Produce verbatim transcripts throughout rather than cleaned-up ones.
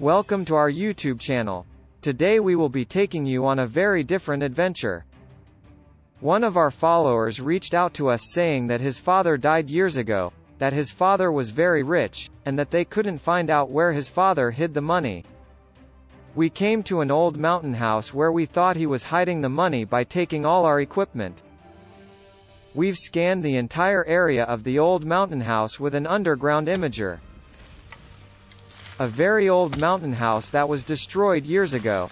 Welcome to our YouTube channel. Today we will be taking you on a very different adventure. One of our followers reached out to us saying that his father died years ago, that his father was very rich, and that they couldn't find out where his father hid the money. We came to an old mountain house where we thought he was hiding the money by taking all our equipment. We've scanned the entire area of the old mountain house with an underground imager. A very old mountain house that was destroyed years ago.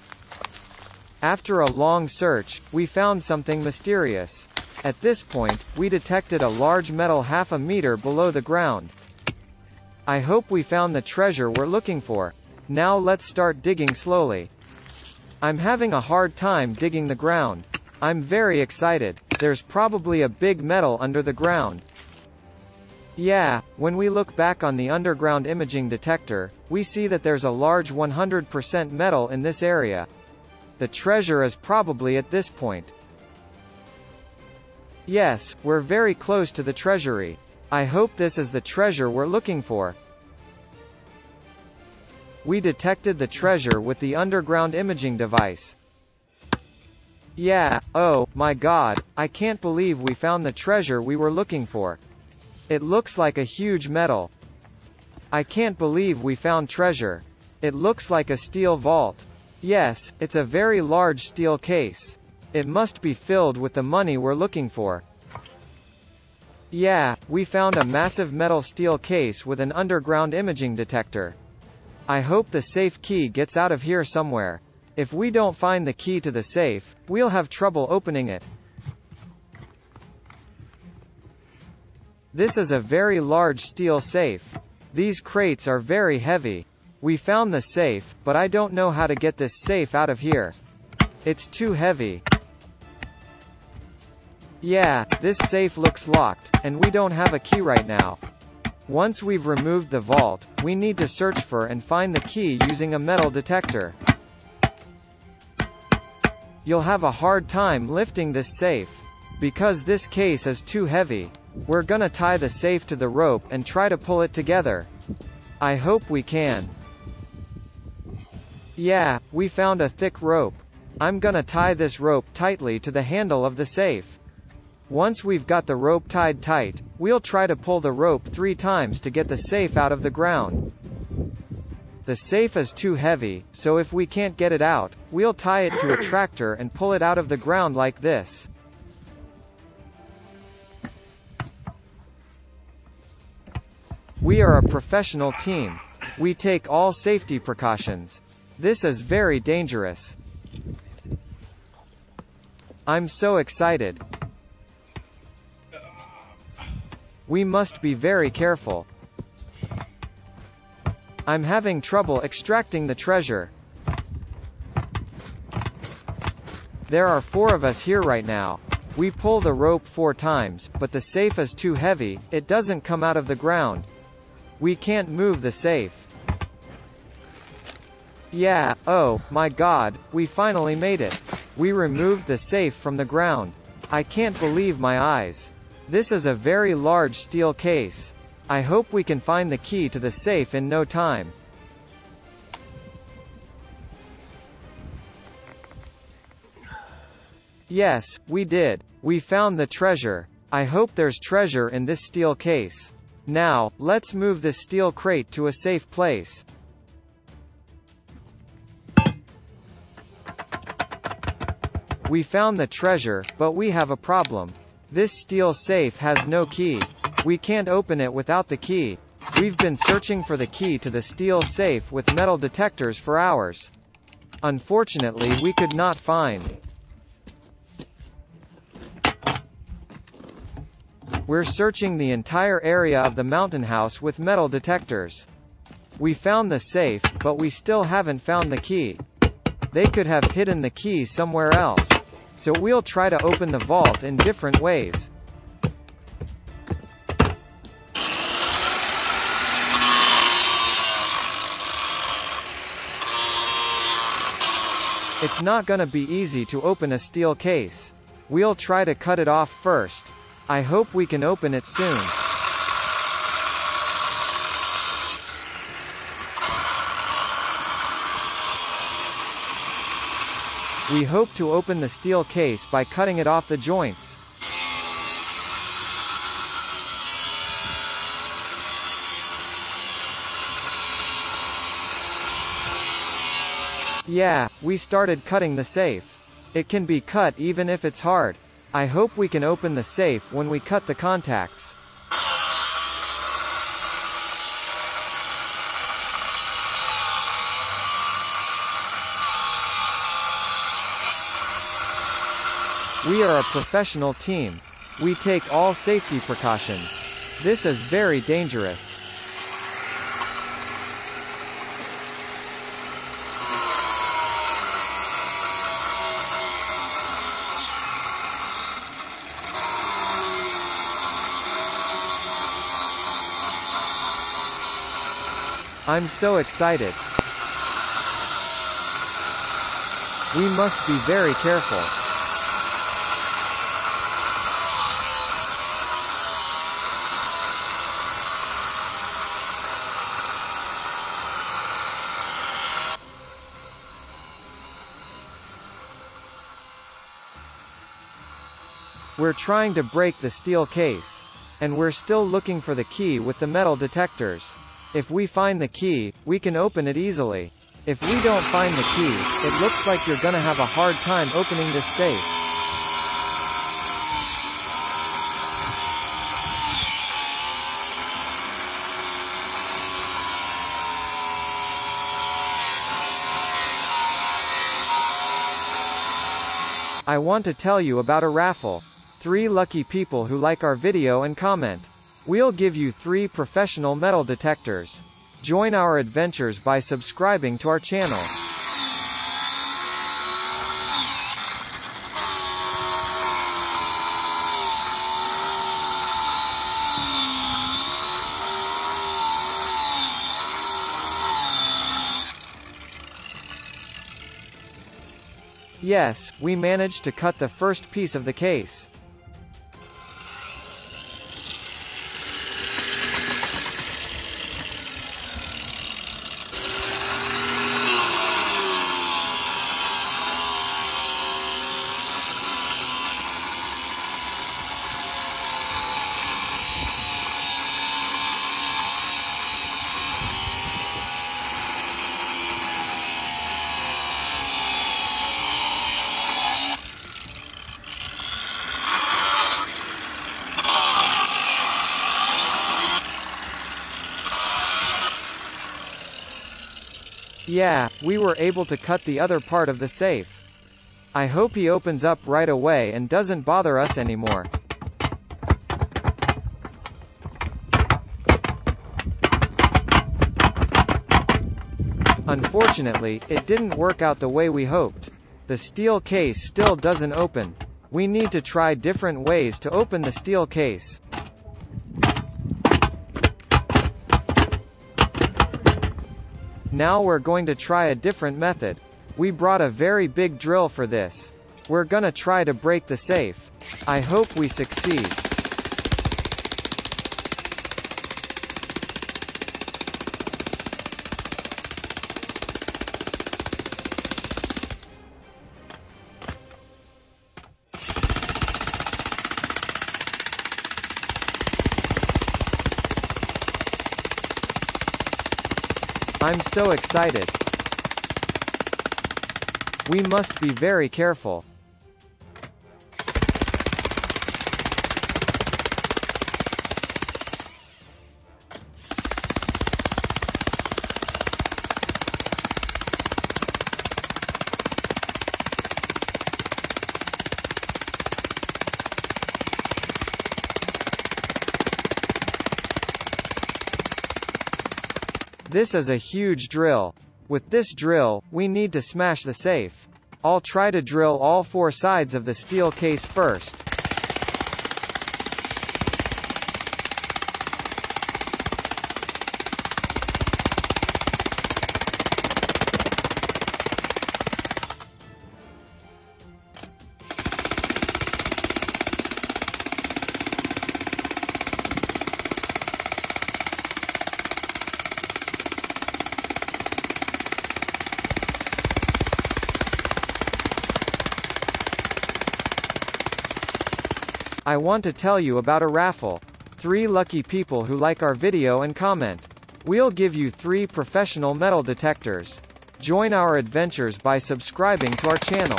After a long search, we found something mysterious. At this point, we detected a large metal half a meter below the ground. I hope we found the treasure we're looking for. Now let's start digging slowly. I'm having a hard time digging the ground. I'm very excited. There's probably a big metal under the ground. Yeah, when we look back on the underground imaging detector, we see that there's a large one hundred percent metal in this area. The treasure is probably at this point. Yes, we're very close to the treasury. I hope this is the treasure we're looking for. We detected the treasure with the underground imaging device. Yeah, oh, my God, I can't believe we found the treasure we were looking for. It looks like a huge metal. I can't believe we found treasure. It looks like a steel vault. Yes, it's a very large steel case. It must be filled with the money we're looking for. Yeah, we found a massive metal steel case with an underground imaging detector. I hope the safe key gets out of here somewhere. If we don't find the key to the safe, we'll have trouble opening it. This is a very large steel safe. These crates are very heavy. We found the safe, but I don't know how to get this safe out of here. It's too heavy. Yeah, this safe looks locked, and we don't have a key right now. Once we've removed the vault, we need to search for and find the key using a metal detector. You'll have a hard time lifting this safe. Because this case is too heavy. We're gonna tie the safe to the rope and try to pull it together. I hope we can. Yeah, we found a thick rope. I'm gonna tie this rope tightly to the handle of the safe. Once we've got the rope tied tight, we'll try to pull the rope three times to get the safe out of the ground. The safe is too heavy, so if we can't get it out, we'll tie it to a tractor and pull it out of the ground like this. We are a professional team. We take all safety precautions. This is very dangerous. I'm so excited. We must be very careful. I'm having trouble extracting the treasure. There are four of us here right now. We pull the rope four times, but the safe is too heavy. It doesn't come out of the ground. We can't move the safe. Yeah, oh, my God, we finally made it. We removed the safe from the ground. I can't believe my eyes. This is a very large steel case. I hope we can find the key to the safe in no time. Yes, we did. We found the treasure. I hope there's treasure in this steel case. Now, let's move this steel crate to a safe place. We found the treasure, but we have a problem. This steel safe has no key. We can't open it without the key. We've been searching for the key to the steel safe with metal detectors for hours. Unfortunately, we could not find. We're searching the entire area of the mountain house with metal detectors. We found the safe, but we still haven't found the key. They could have hidden the key somewhere else. So we'll try to open the vault in different ways. It's not gonna be easy to open a steel case. We'll try to cut it off first. I hope we can open it soon. We hope to open the steel case by cutting it off the joints. Yeah, we started cutting the safe. It can be cut even if it's hard. I hope we can open the safe when we cut the contacts. We are a professional team. We take all safety precautions. This is very dangerous. I'm so excited. We must be very careful. We're trying to break the steel case, and we're still looking for the key with the metal detectors. If we find the key, we can open it easily. If we don't find the key, it looks like you're gonna have a hard time opening this safe. I want to tell you about a raffle. Three lucky people who like our video and comment. We'll give you three professional metal detectors. Join our adventures by subscribing to our channel. Yes, we managed to cut the first piece of the case. Yeah, we were able to cut the other part of the safe. I hope he opens up right away and doesn't bother us anymore. Unfortunately, it didn't work out the way we hoped. The steel case still doesn't open. We need to try different ways to open the steel case. Now we're going to try a different method. We brought a very big drill for this. We're gonna try to break the safe. I hope we succeed. I'm so excited. We must be very careful. This is a huge drill. With this drill, we need to smash the safe. I'll try to drill all four sides of the steel case first. I want to tell you about a raffle. Three lucky people who like our video and comment. We'll give you three professional metal detectors. Join our adventures by subscribing to our channel.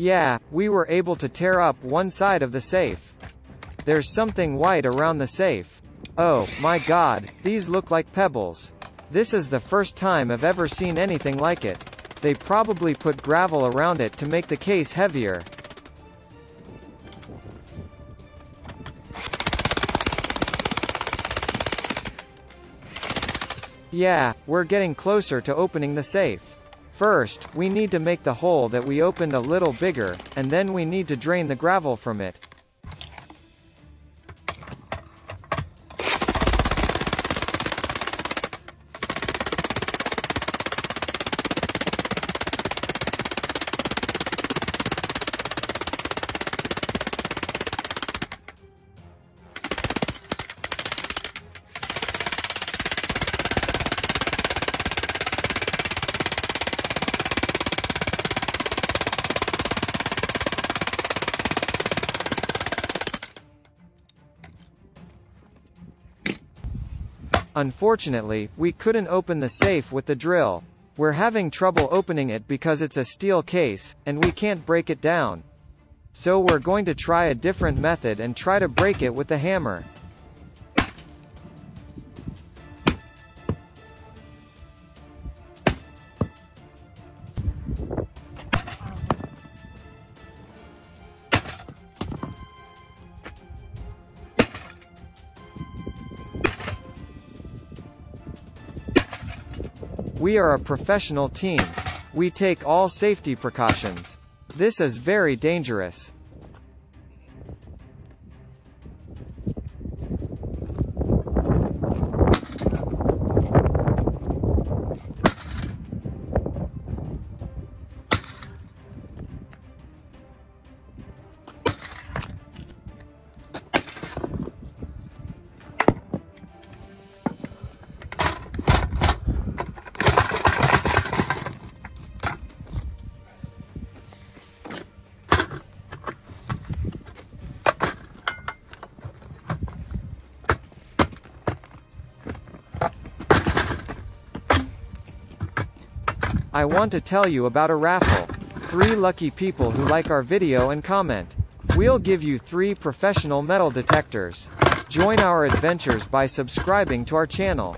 Yeah, we were able to tear up one side of the safe. There's something white around the safe. Oh, my God, these look like pebbles. This is the first time I've ever seen anything like it. They probably put gravel around it to make the case heavier. Yeah, we're getting closer to opening the safe. First, we need to make the hole that we opened a little bigger, and then we need to drain the gravel from it. Unfortunately, we couldn't open the safe with the drill. We're having trouble opening it because it's a steel case, and we can't break it down. So we're going to try a different method and try to break it with the hammer. We are a professional team. We take all safety precautions. This is very dangerous. I want to tell you about a raffle. Three lucky people who like our video and comment. We'll give you three professional metal detectors. Join our adventures by subscribing to our channel.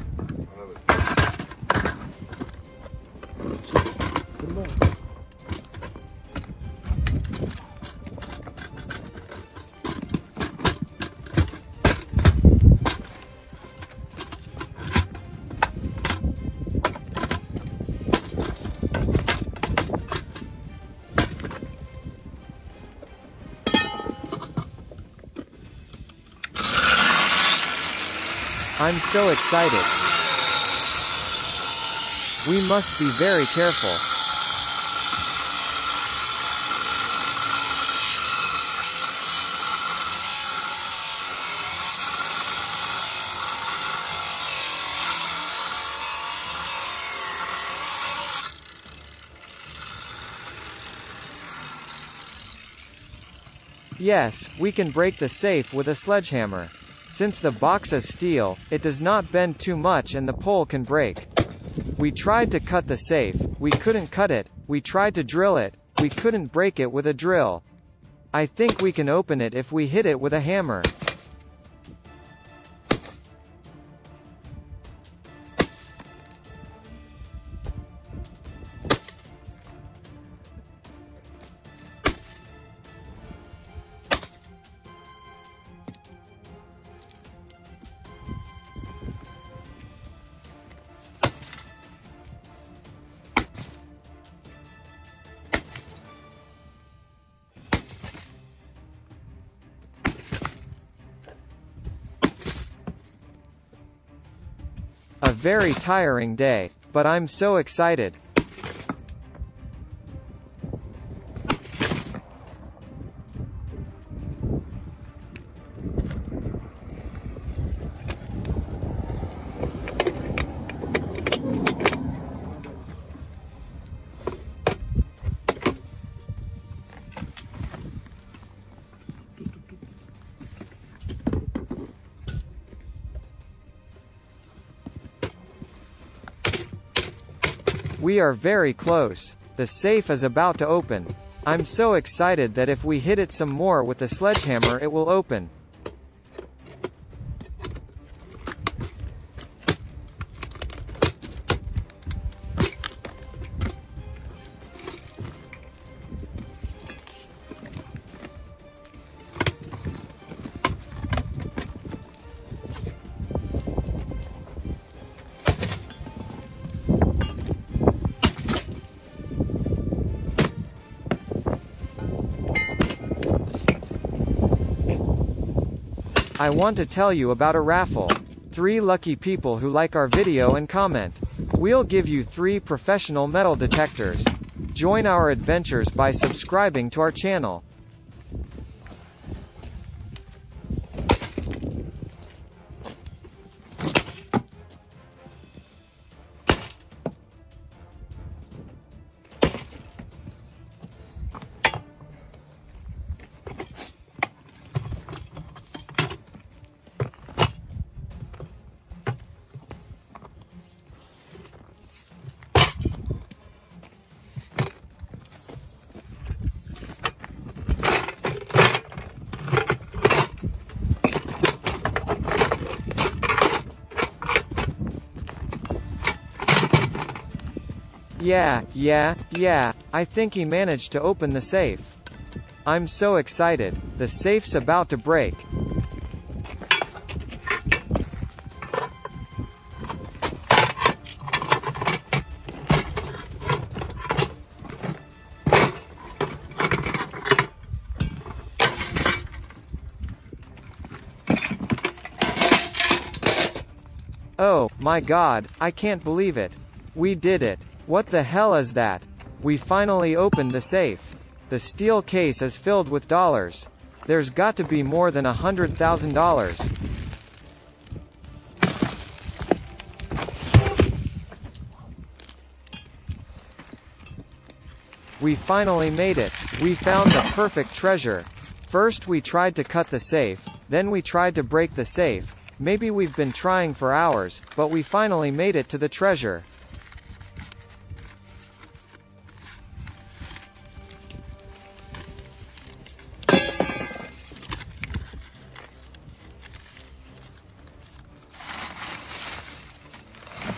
I'm so excited. We must be very careful. Yes, we can break the safe with a sledgehammer. Since the box is steel, it does not bend too much and the pole can break. We tried to cut the safe, we couldn't cut it, we tried to drill it, we couldn't break it with a drill. I think we can open it if we hit it with a hammer. very tiring day, but I'm so excited. We are very close. The safe is about to open. I'm so excited that if we hit it some more with the sledgehammer, it will open. I want to tell you about a raffle. Three lucky people who like our video and comment. We'll give you three professional metal detectors. Join our adventures by subscribing to our channel. Yeah, yeah, yeah, I think he managed to open the safe. I'm so excited, the safe's about to break. Oh, my God, I can't believe it. We did it. What the hell is that? We finally opened the safe. The steel case is filled with dollars. There's got to be more than a hundred thousand dollars. We finally made it. We found the perfect treasure. First we tried to cut the safe, then we tried to break the safe. Maybe we've been trying for hours, but we finally made it to the treasure.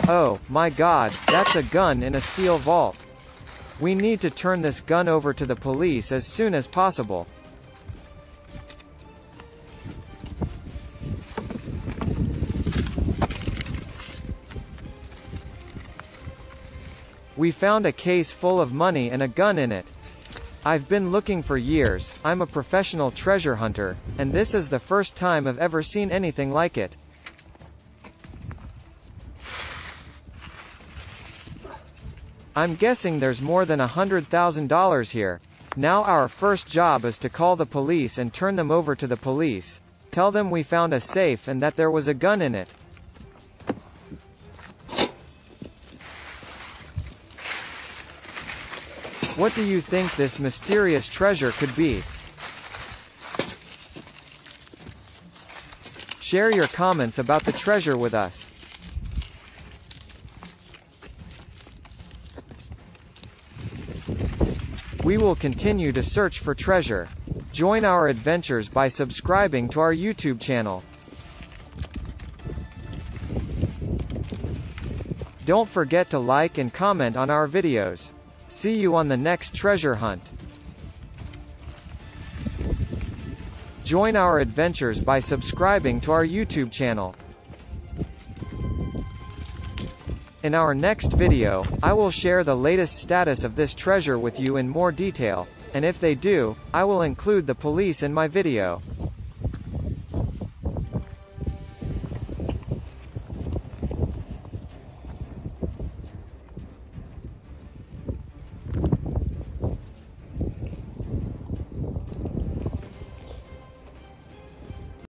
Oh, my God, that's a gun in a steel vault. We need to turn this gun over to the police as soon as possible. We found a case full of money and a gun in it. I've been looking for years. I'm a professional treasure hunter, and this is the first time I've ever seen anything like it. I'm guessing there's more than a hundred thousand dollars here. Now our first job is to call the police and turn them over to the police. Tell them we found a safe and that there was a gun in it. What do you think this mysterious treasure could be? Share your comments about the treasure with us. We will continue to search for treasure. Join our adventures by subscribing to our YouTube channel. Don't forget to like and comment on our videos. See you on the next treasure hunt. Join our adventures by subscribing to our YouTube channel. In our next video, I will share the latest status of this treasure with you in more detail, and if they do, I will include the police in my video.